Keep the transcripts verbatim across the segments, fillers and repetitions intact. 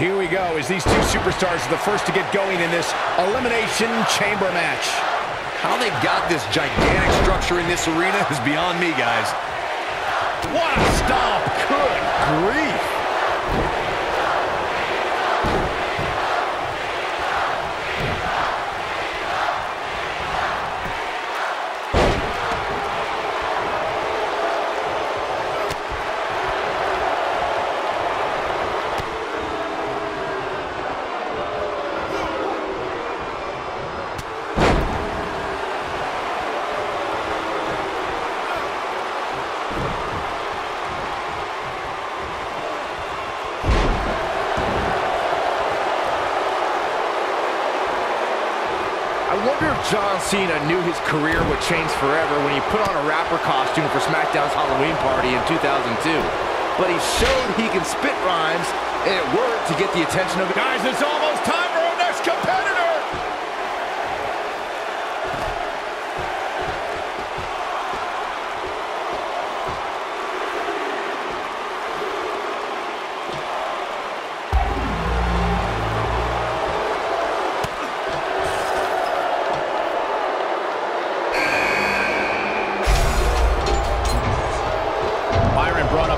Here we go, as these two superstars are the first to get going in this Elimination Chamber match. How they got this gigantic structure in this arena is beyond me, guys. What a stomp! Good grief! John Cena knew his career would change forever when he put on a rapper costume for SmackDown's Halloween party in two thousand two. But he showed he can spit rhymes, and it worked to get the attention of the guys. It's almost time for our next competitor!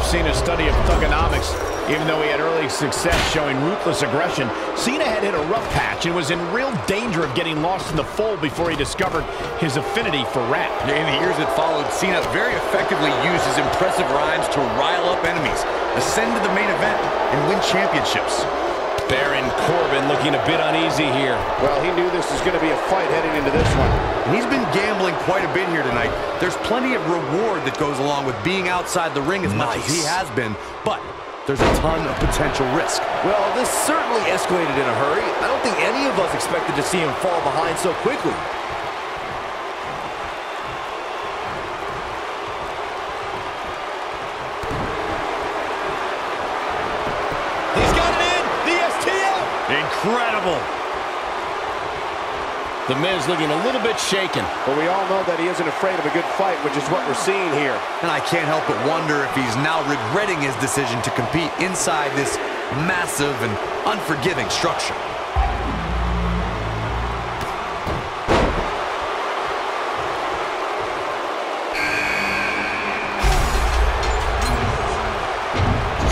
Cena's study of thugonomics. Even though he had early success showing ruthless aggression, Cena had hit a rough patch and was in real danger of getting lost in the fold before he discovered his affinity for rap. In the years that followed, Cena very effectively used his impressive rhymes to rile up enemies, ascend to the main event, and win championships. Baron Corbin looking a bit uneasy here. Well, he knew this was going to be a fight heading into this one. And he's been gambling quite a bit here tonight. There's plenty of reward that goes along with being outside the ring as nice. much as he has been, but there's a ton of potential risk. Well, this certainly escalated in a hurry. I don't think any of us expected to see him fall behind so quickly. Incredible. The Miz looking a little bit shaken. But we all know that he isn't afraid of a good fight, which is what we're seeing here. And I can't help but wonder if he's now regretting his decision to compete inside this massive and unforgiving structure.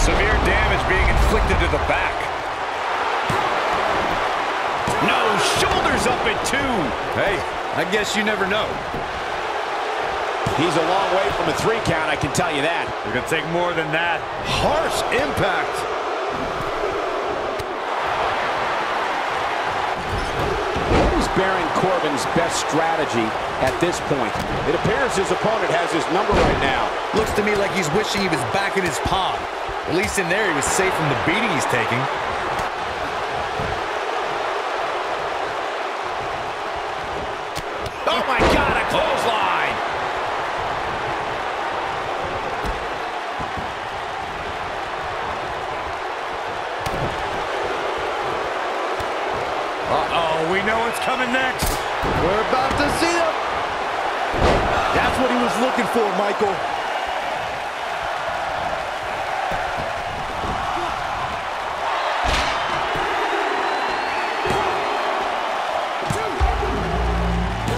Severe damage being inflicted to the back. No, shoulders up at two. Hey, I guess you never know. He's a long way from a three count, I can tell you that. We're going to take more than that. Harsh impact. What is Baron Corbin's best strategy at this point? It appears his opponent has his number right now. Looks to me like he's wishing he was back in his pod. At least in there, he was safe from the beating he's taking. Coming next. We're about to see him. That's what he was looking for, Michael.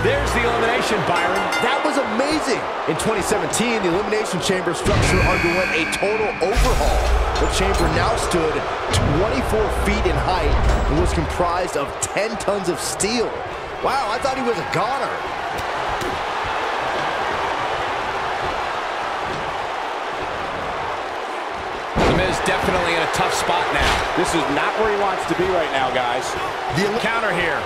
There's the elimination, Byron. That was amazing. In twenty seventeen, the Elimination Chamber structure underwent a total overhaul. The chamber now stood twenty-four feet in height and was comprised of ten tons of steel. Wow, I thought he was a goner. The Miz definitely in a tough spot now. This is not where he wants to be right now, guys. The counter here.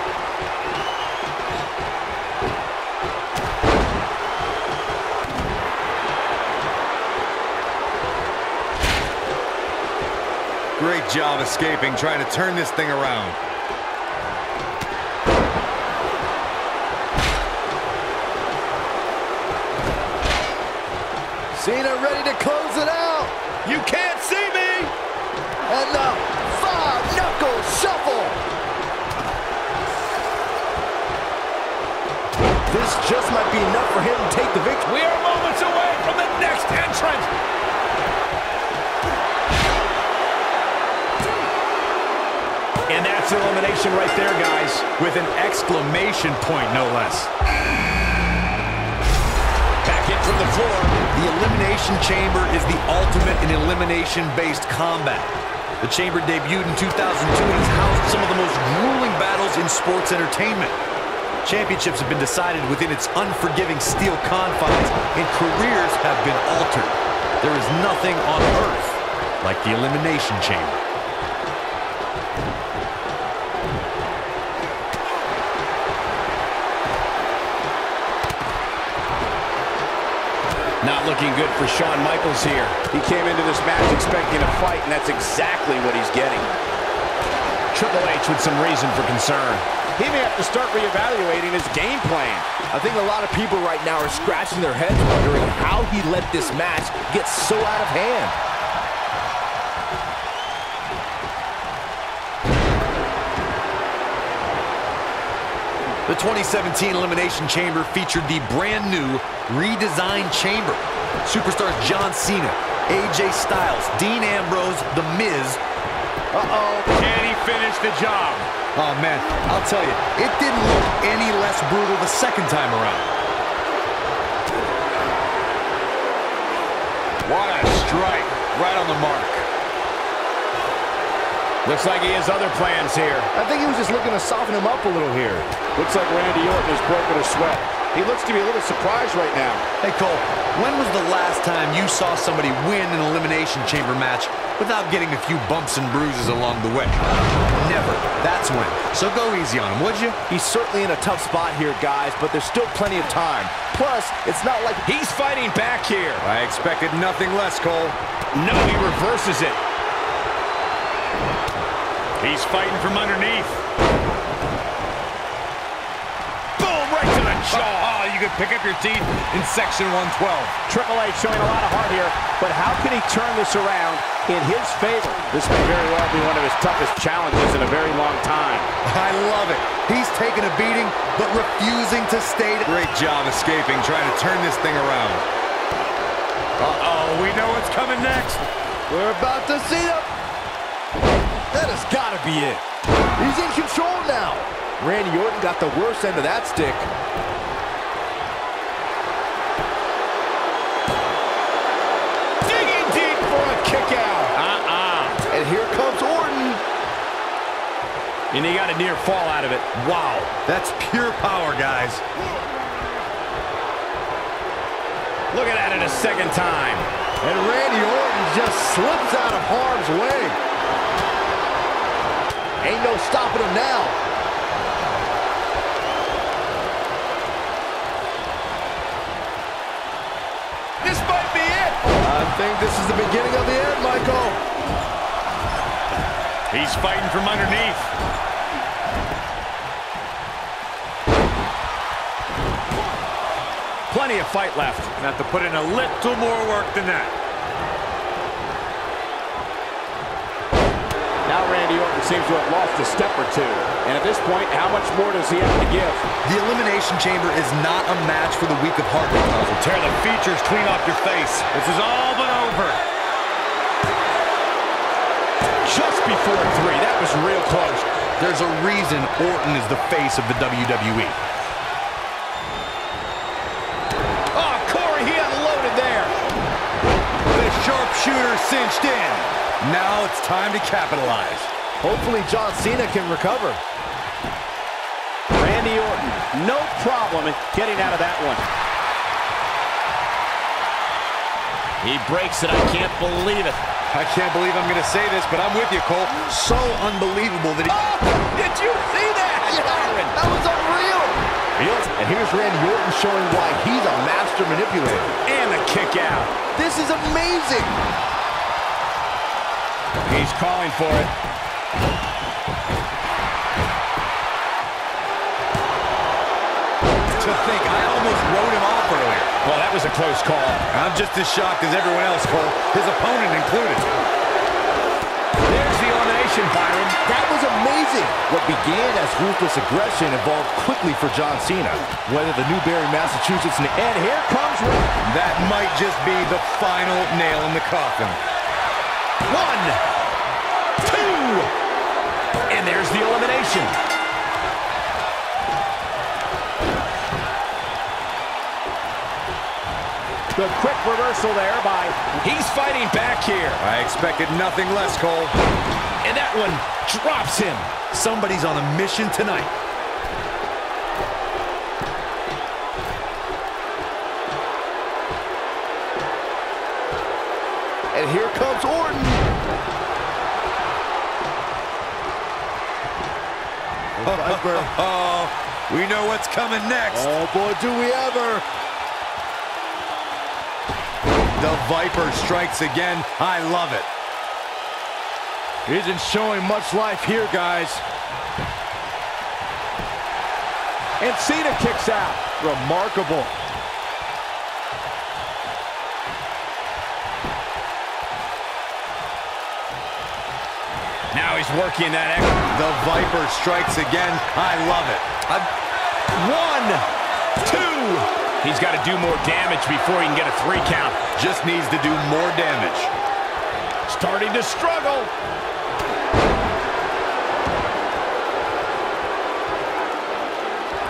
Great job escaping, trying to turn this thing around. Cena ready to close it out. You can't see me. And the five-knuckle shuffle. This just might be enough for him to take the victory. We are moments away from the next entrant. And that's elimination right there, guys, with an exclamation point, no less. Back in from the floor, the Elimination Chamber is the ultimate in elimination-based combat. The Chamber debuted in two thousand two and has housed some of the most grueling battles in sports entertainment. Championships have been decided within its unforgiving steel confines, and careers have been altered. There is nothing on earth like the Elimination Chamber. Not looking good for Shawn Michaels here. He came into this match expecting a fight, and that's exactly what he's getting. Triple H with some reason for concern. He may have to start reevaluating his game plan. I think a lot of people right now are scratching their heads wondering how he let this match get so out of hand. The twenty seventeen Elimination Chamber featured the brand new redesigned chamber. Superstars John Cena, A J Styles, Dean Ambrose, The Miz. Uh-oh, can he finish the job? Oh, man, I'll tell you, it didn't look any less brutal the second time around. What a strike, right on the mark. Looks like he has other plans here. I think he was just looking to soften him up a little here. Looks like Randy Orton has broken a sweat. He looks to be a little surprised right now. Hey, Cole, when was the last time you saw somebody win an Elimination Chamber match without getting a few bumps and bruises along the way? Never. That's when. So go easy on him, would you? He's certainly in a tough spot here, guys, but there's still plenty of time. Plus, it's not like he's fighting back here. I expected nothing less, Cole. No, he reverses it. He's fighting from underneath. Oh, you can pick up your teeth in section one twelve. Triple H showing a lot of heart here, but how can he turn this around in his favor? This may very well be one of his toughest challenges in a very long time. I love it. He's taking a beating, but refusing to stay. Great job escaping, trying to turn this thing around. Uh-oh, we know what's coming next. We're about to see him. That has got to be it. He's in control now. Randy Orton got the worst end of that stick. Here comes Orton. And he got a near fall out of it. Wow. That's pure power, guys. Looking at it a second time. And Randy Orton just slips out of harm's way. Ain't no stopping him now. This might be it. I think this is the beginning of the end, Michael. He's fighting from underneath. Plenty of fight left. Gonna have to put in a little more work than that. Now Randy Orton seems to have lost a step or two. And at this point, how much more does he have to give? The Elimination Chamber is not a match for the weak of heart. Tear the features clean off your face. This is all but over. Just before three, that was real close. There's a reason Orton is the face of the W W E. Oh, Corey, he unloaded there. The sharpshooter cinched in. Now it's time to capitalize. Hopefully John Cena can recover. Randy Orton, no problem getting out of that one. He breaks it, I can't believe it. I can't believe I'm going to say this, but I'm with you, Cole. So unbelievable that he... Oh, did you see that? Yeah, that was unreal. Real? And here's Randy Orton showing why he's a master manipulator. And the kick out. This is amazing. He's calling for it. To think, I almost wrote him off earlier. Well, that was a close call. I'm just as shocked as everyone else, Cole. His opponent included. There's the elimination, Byron. That was amazing. What began as ruthless aggression evolved quickly for John Cena. Whether the Newberry, Massachusetts, and here comes one. That might just be the final nail in the coffin. One. Two. And there's submission. The quick reversal there by... He's fighting back here. I expected nothing less, Cole. And that one drops him. Somebody's on a mission tonight. And here comes Orton. Oh, oh, oh, we know what's coming next. Oh, boy, do we ever. The Viper strikes again. I love it. Isn't showing much life here, guys. And Cena kicks out. Remarkable. Now he's working that action. The Viper strikes again. I love it. Uh, one, two. He's got to do more damage before he can get a three count. Just needs to do more damage. Starting to struggle.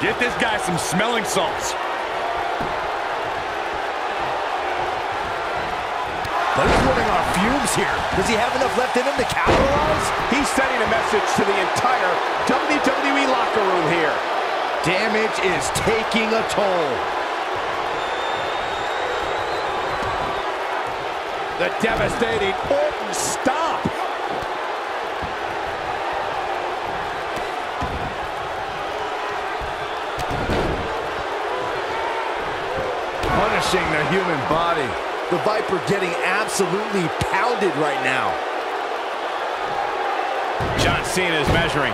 Get this guy some smelling salts. But he's running on fumes here. Does he have enough left in him to capitalize? He's sending a message to the entire W W E locker room here. Damage is taking a toll. The devastating Orton stop. Punishing the human body. The Viper getting absolutely pounded right now. John Cena is measuring.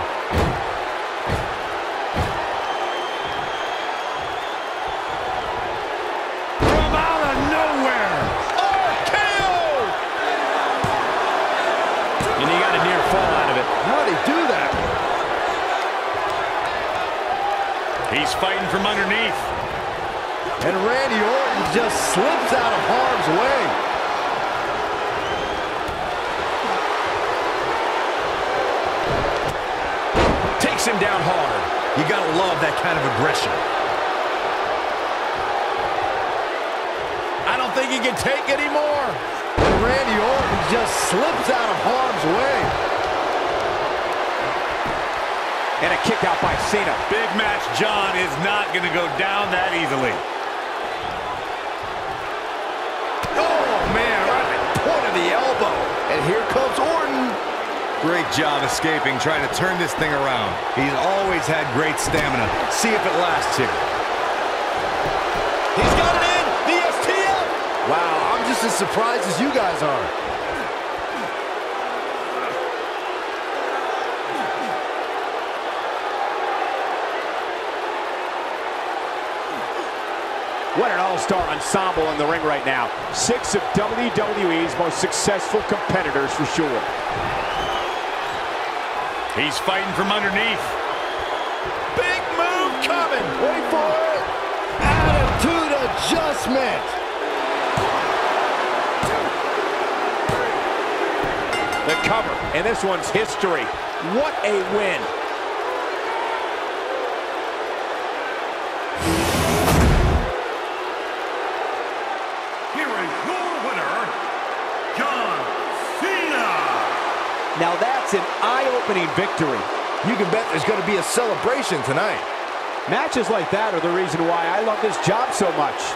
From out of nowhere. Oh, K O! And he got a near fall out of it. How did he do that? He's fighting from underneath. And Randy Orton just slips out of harm's way. Takes him down hard. You gotta love that kind of aggression. I don't think he can take anymore. And Randy Orton just slips out of harm's way. And a kick out by Cena. Big match, John, is not gonna go down that easily. And here comes Orton. Great job escaping, trying to turn this thing around. He's always had great stamina. See if it lasts here. He's got it in. The S T F. Wow, I'm just as surprised as you guys are. What an all-star ensemble in the ring right now. Six of W W E's most successful competitors for sure. He's fighting from underneath. Big move coming. Wait for it. Attitude adjustment. The cover, and this one's history. What a win. Now that's an eye-opening victory. You can bet there's going to be a celebration tonight. Matches like that are the reason why I love this job so much.